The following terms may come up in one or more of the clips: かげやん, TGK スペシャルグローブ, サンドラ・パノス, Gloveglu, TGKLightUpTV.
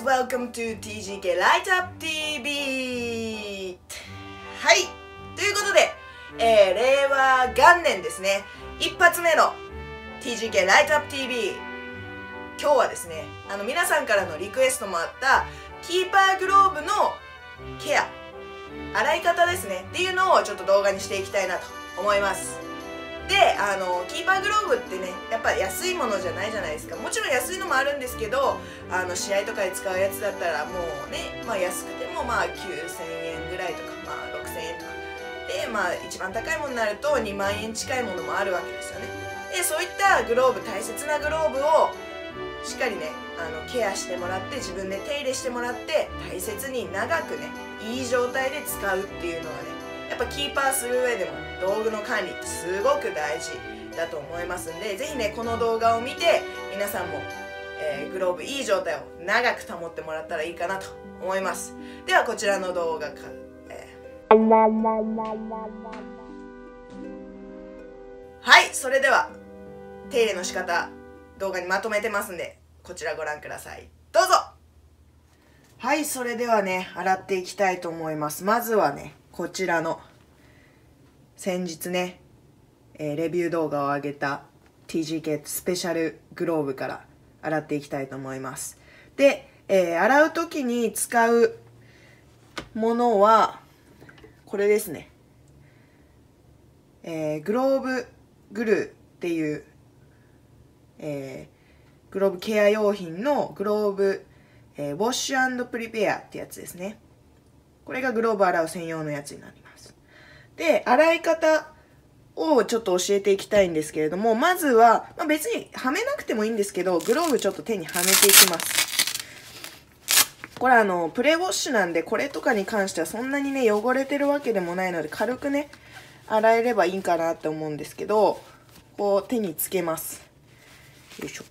guys, welcome to TGKLightUpTV! はい、ということで、令和元年ですね、一発目の TGKLightUpTV、今日はですね、皆さんからのリクエストもあったキーパーグローブのケア、洗い方ですねっていうのをちょっと動画にしていきたいなと思います。でキーパーグローブってね、やっぱ安いものじゃないじゃないですか。もちろん安いのもあるんですけど、試合とかで使うやつだったらもうね、まあ、安くてもまあ9000円ぐらいとか、まあ、6000円とかで、まあ、一番高いものになると2万円近いものもあるわけですよね。でそういったグローブ、大切なグローブをしっかりねケアしてもらって、自分で手入れしてもらって、大切に長くねいい状態で使うっていうのはね、やっぱキーパーする上でも道具の管理ってすごく大事だと思いますんで、是非ねこの動画を見て皆さんも、グローブいい状態を長く保ってもらったらいいかなと思います。ではこちらの動画から、はい、それでは手入れの仕方動画にまとめてますんで、こちらご覧ください。どうぞ。はい、それではね洗っていきたいと思います。まずはねこちらの先日ね、レビュー動画を上げた TGK スペシャルグローブから洗っていきたいと思います。で、洗う時に使うものはこれですね、グローブグルーっていう、グローブケア用品のグローブ、ウォッシュ&プリペアってやつですね。これがグローブ洗う専用のやつになります。で洗い方をちょっと教えていきたいんですけれども、まずは、まあ、別にはめなくてもいいんですけど、グローブちょっと手にはめていきます。これプレウォッシュなんで、これとかに関してはそんなにね汚れてるわけでもないので、軽くね洗えればいいかなって思うんですけど、こう手につけます。よいしょ。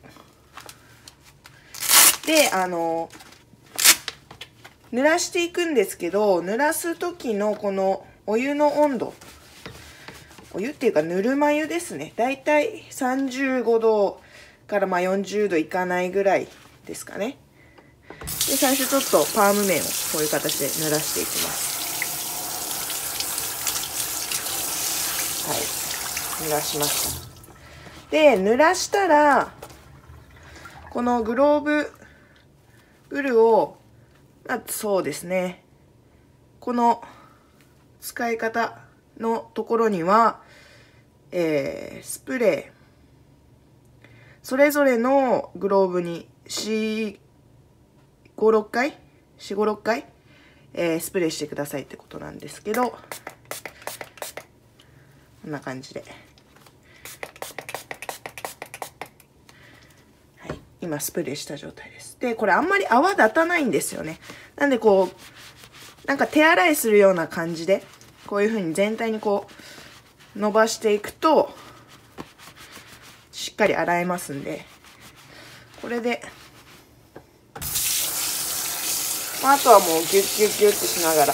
で濡らしていくんですけど、濡らす時のこのお湯の温度、お湯っていうかぬるま湯ですね、だいたい35度からまあ40度いかないぐらいですかね。で最初ちょっとパーム面をこういう形で濡らしていきます。はい、濡らしました。で濡らしたらこのグローブグルを、そうですね、この使い方のところには、スプレー、それぞれのグローブに4、5、6回、スプレーしてくださいってことなんですけど、こんな感じで。今スプレーした状態です。で、これあんまり泡立たないんですよね。なんでこう、なんか手洗いするような感じで、こういう風に全体にこう、伸ばしていくと、しっかり洗えますんで、これで、あとはもうギュッギュッギュッってしながら、お、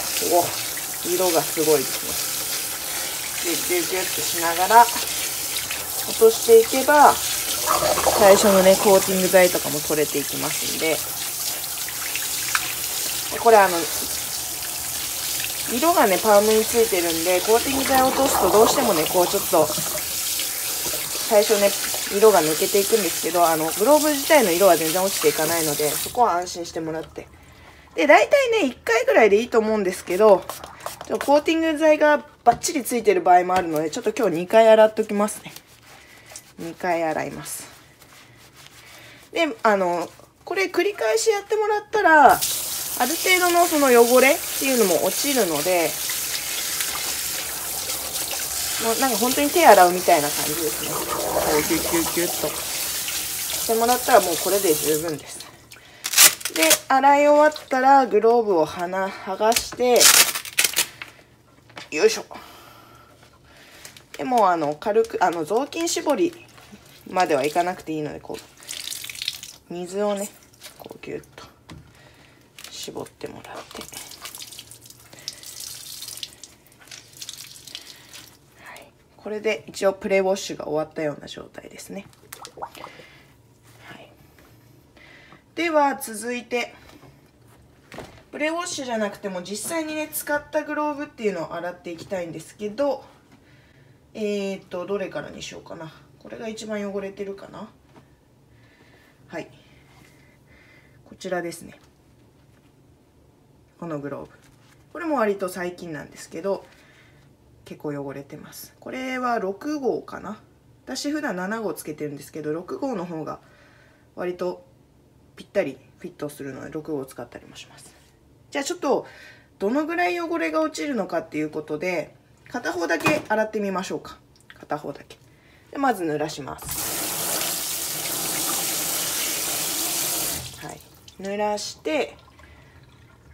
色がすごいですね。ギュッギュッギュッってしながら、落としていけば、最初のねコーティング剤とかも取れていきますんで、これ色がねパームについてるんで、コーティング剤を落とすとどうしてもねこうちょっと最初ね色が抜けていくんですけど、グローブ自体の色は全然落ちていかないので、そこは安心してもらって、で大体ね1回ぐらいでいいと思うんですけど、ちょっとコーティング剤がバッチリついてる場合もあるので、ちょっと今日2回洗っておきますね。2回洗います。でこれ繰り返しやってもらったら、ある程度のその汚れっていうのも落ちるので、もうなんか本当に手洗うみたいな感じですね。こうギュッギュッギュッとしてもらったらもうこれで十分です。で洗い終わったらグローブを剥がして、よいしょ。でもう軽く雑巾絞りまではいかなくていいので、こう水をねこうギュッと絞ってもらって、はい、これで一応プレウォッシュが終わったような状態ですね。はい、では続いてプレウォッシュじゃなくても実際にね使ったグローブっていうのを洗っていきたいんですけど、どれからにしようかな。これが一番汚れてるかな。はい、こちらですね。このグローブ、これも割と最近なんですけど結構汚れてます。これは6号かな。私普段7号つけてるんですけど、6号の方が割とぴったりフィットするので6号を使ったりもします。じゃあちょっとどのぐらい汚れが落ちるのかっていうことで片方だけ洗ってみましょうか。片方だけでまず濡らします。はい、濡らして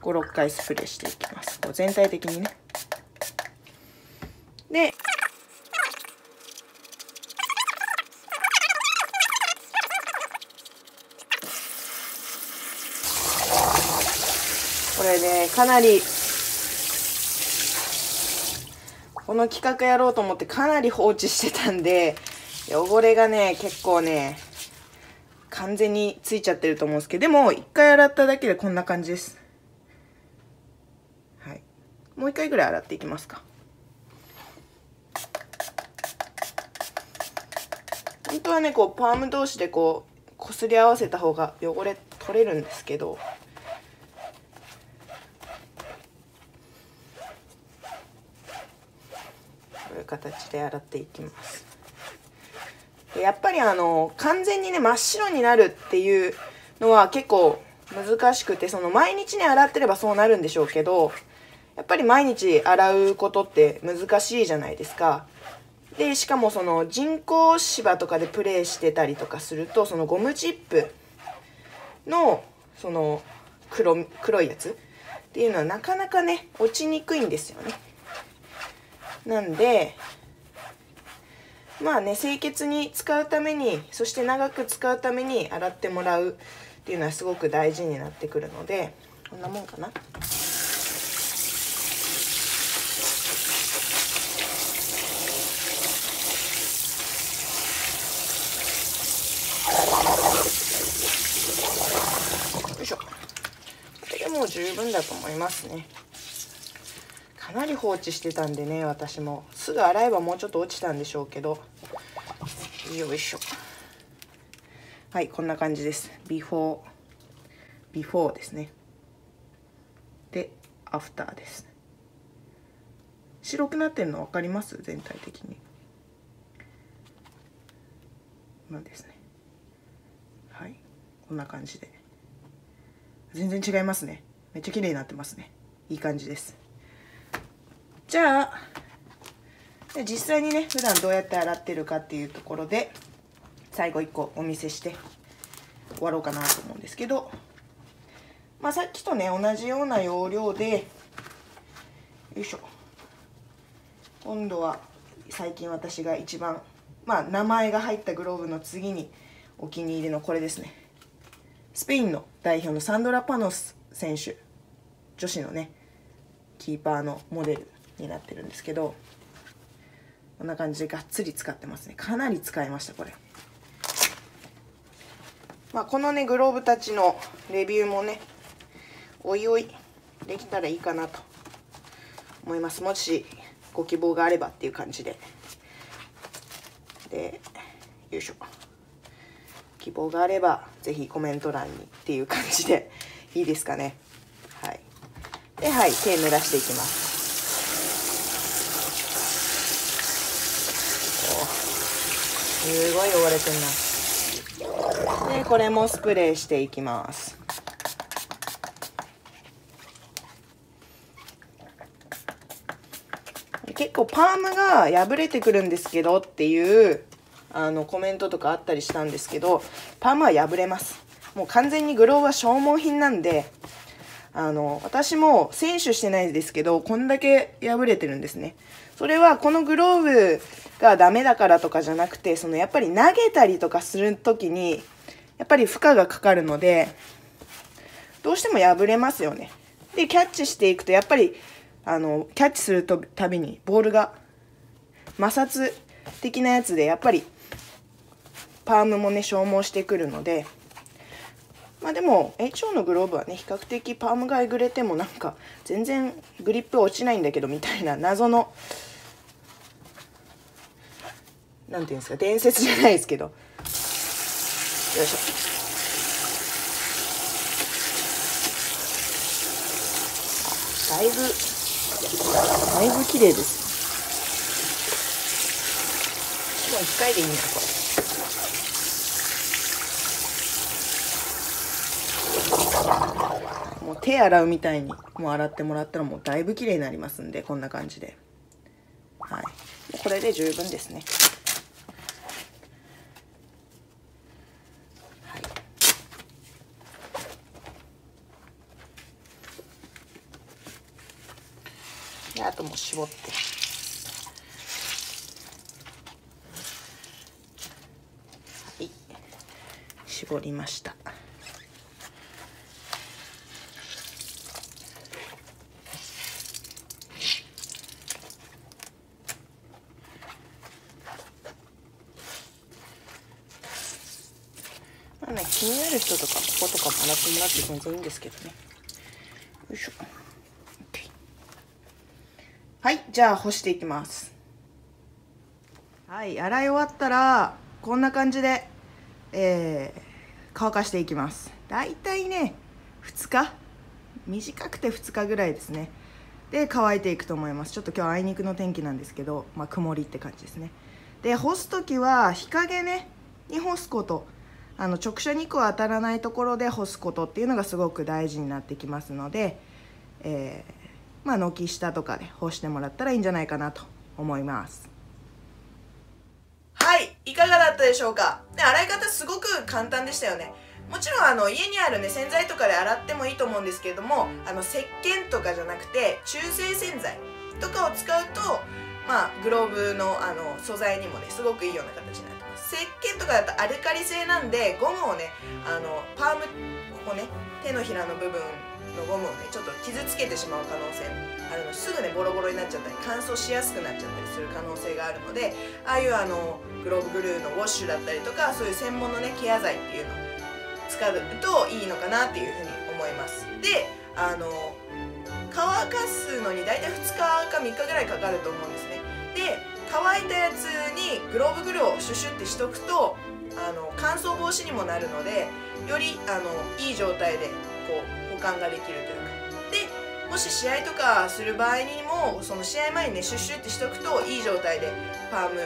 56回スプレーしていきます。こう全体的にね。でこれね、かなりこの企画やろうと思ってかなり放置してたんで、汚れがね結構ね完全についちゃってると思うんですけど、でも1回洗っただけでこんな感じです。はい、もう1回ぐらい洗っていきますか。本当はねこうパーム同士でこうこすり合わせた方が汚れ取れるんですけど、形で洗っていきます。やっぱり完全にね真っ白になるっていうのは結構難しくて、その毎日ね洗ってればそうなるんでしょうけど、やっぱり毎日洗うことって難しいじゃないですか。でしかもその人工芝とかでプレーしてたりとかすると、そのゴムチップのその黒いやつっていうのはなかなかね落ちにくいんですよね。なんでまあね、清潔に使うために、そして長く使うために洗ってもらうっていうのはすごく大事になってくるので、こんなもんかな。よいしょ。これでもう十分だと思いますね。かなり放置してたんでね、私もすぐ洗えばもうちょっと落ちたんでしょうけど、よいしょ。はい、こんな感じです。ビフォーですね。でアフターです。白くなってるの分かります？全体的になんですね。はい、こんな感じで全然違いますね。めっちゃ綺麗になってますね。いい感じです。じゃあ実際にね普段どうやって洗ってるかっていうところで最後1個お見せして終わろうかなと思うんですけど、まあ、さっきとね同じような要領で、よいしょ、今度は最近私が一番、まあ、名前が入ったグローブの次にお気に入りのこれですね。スペインの代表のサンドラ・パノス選手、女子のねキーパーのモデルになってるんですけど、こんな感じでがっつり使ってますね。かなり使いましたこれ。まあ、このねグローブたちのレビューもねおいおいできたらいいかなと思います。もしご希望があればっていう感じで。でよいしょ、希望があれば是非コメント欄にっていう感じでいいですかね。はい、ではい手濡らしていきます。すごい汚れてます。で、これもスプレーしていきます。結構パームが破れてくるんですけどっていうコメントとかあったりしたんですけど、パームは破れます。もう完全にグローブは消耗品なんで、私も選手してないですけどこんだけ破れてるんですね。それはこのグローブがダメだからとかじゃなくて、そのやっぱり投げたりとかする時にやっぱり負荷がかかるのでどうしても破れますよね。でキャッチしていくとやっぱりキャッチするたびにボールが摩擦的なやつでやっぱりパームもね消耗してくるので、まあでも H4 のグローブはね、比較的パームがえぐれてもなんか全然グリップ落ちないんだけどみたいな謎のなんていうんですか、伝説じゃないですけど、よいしょ。だいぶ綺麗です。もう1回でいいのか、これもう手洗うみたいにもう洗ってもらったらもうだいぶ綺麗になりますんで、こんな感じで、はい、これで十分ですね。であともう絞って、はい、絞りました。まあね、気になる人とかこことかも洗ってもらって全然いいんですけどね。よいしょ。はい、じゃあ干していきます。はい、洗い終わったらこんな感じで、乾かしていきます。だいたいね2日、短くて2日ぐらいですね。で乾いていくと思います。ちょっと今日あいにくの天気なんですけど、まあ、曇りって感じですね。で干す時は日陰ねに干すこと、直射日光当たらないところで干すことっていうのがすごく大事になってきますので、まあ軒下とかで干してもらったらいいんじゃないかなと思います。はい、いかがだったでしょうか。で洗い方すごく簡単でしたよね。もちろん家にある、ね、洗剤とかで洗ってもいいと思うんですけれども、石鹸とかじゃなくて中性洗剤とかを使うと、まあ、グローブの、素材にもねすごくいいような形になってます。石鹸とかだとアルカリ性なんでゴムをねパーム、ここね手のひらの部分のゴムをねちょっと傷つけてしまう可能性あるの、すぐねボロボロになっちゃったり乾燥しやすくなっちゃったりする可能性があるので、ああいうグローブグルーのウォッシュだったりとか、そういう専門のねケア剤っていうのを使うといいのかなっていうふうに思います。で乾かすのに大体2日か3日ぐらいかかると思うんですね。で乾いたやつにグローブグルーをシュシュってしとくと乾燥防止にもなるので、よりいい状態でこう感ができるというか、でもし試合とかする場合にもその試合前にねシュッシュってしとくといい状態でパーム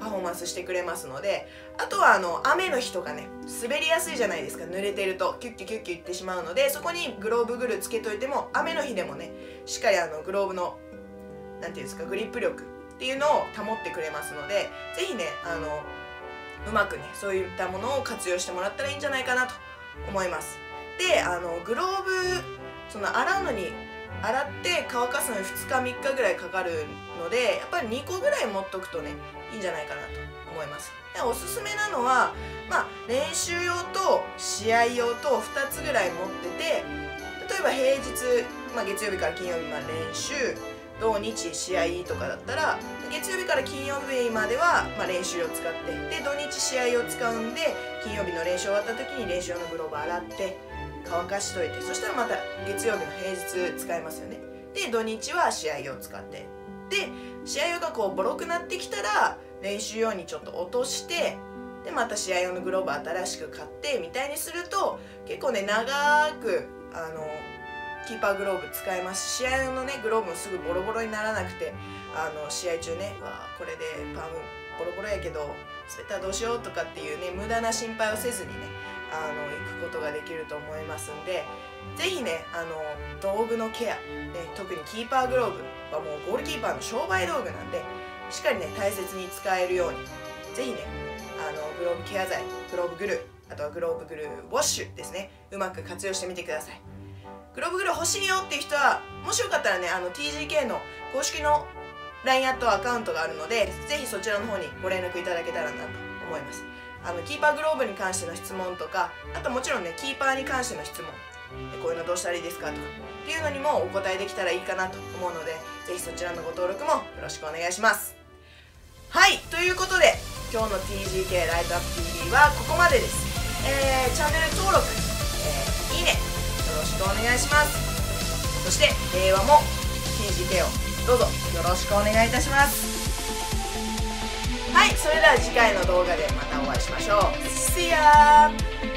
パフォーマンスしてくれますので、あとは雨の日とかね滑りやすいじゃないですか。濡れてるとキュッキュキュッキュいってしまうので、そこにグローブグルーつけといても雨の日でもねしっかりグローブの何ていうんですか、グリップ力っていうのを保ってくれますので、是非ねうまくねそういったものを活用してもらったらいいんじゃないかなと思います。でグローブその洗うのに洗って乾かすのに2日3日ぐらいかかるので、やっぱり2個ぐらい持っとくとねいいんじゃないかなと思います。でおすすめなのは、まあ、練習用と試合用と2つぐらい持ってて、例えば平日、まあ、月曜日から金曜日まで練習、土日試合とかだったら月曜日から金曜日までは、まあ、練習を使って、で土日試合を使うんで金曜日の練習終わった時に練習用のグローブ洗って。乾かしといて、そしたらまた月曜日の平日使えますよね。で土日は試合用使って、で試合用がこうボロくなってきたら練習用にちょっと落として、でまた試合用のグローブ新しく買ってみたいにすると結構ね長くキーパーグローブ使えますし、試合用のねグローブもすぐボロボロにならなくて、試合中ねわこれでパームボロボロやけど滑ったらどうしようとかっていうね無駄な心配をせずにね行くことができると思いますんで、是非ね道具のケア、ね、特にキーパーグローブはもうゴールキーパーの商売道具なんでしっかりね大切に使えるように、是非ねグローブケア剤、グローブグルー、あとはグローブグルーウォッシュですね、うまく活用してみてください。グローブグルー欲しいよっていう人はもしよかったらねTGK の公式の LINE@ アカウントがあるので、是非そちらの方にご連絡いただけたらなと思います。キーパーグローブに関しての質問とか、あともちろんねキーパーに関しての質問、こういうのどうしたらいいですかとかっていうのにもお答えできたらいいかなと思うので、是非そちらのご登録もよろしくお願いします。はい、ということで今日の TGK ライトアップ TV はここまでです。チャンネル登録、いいねよろしくお願いします。そして令和も TGK をどうぞよろしくお願いいたします。はい、それでは次回の動画でまたお会いしましょう。See ya!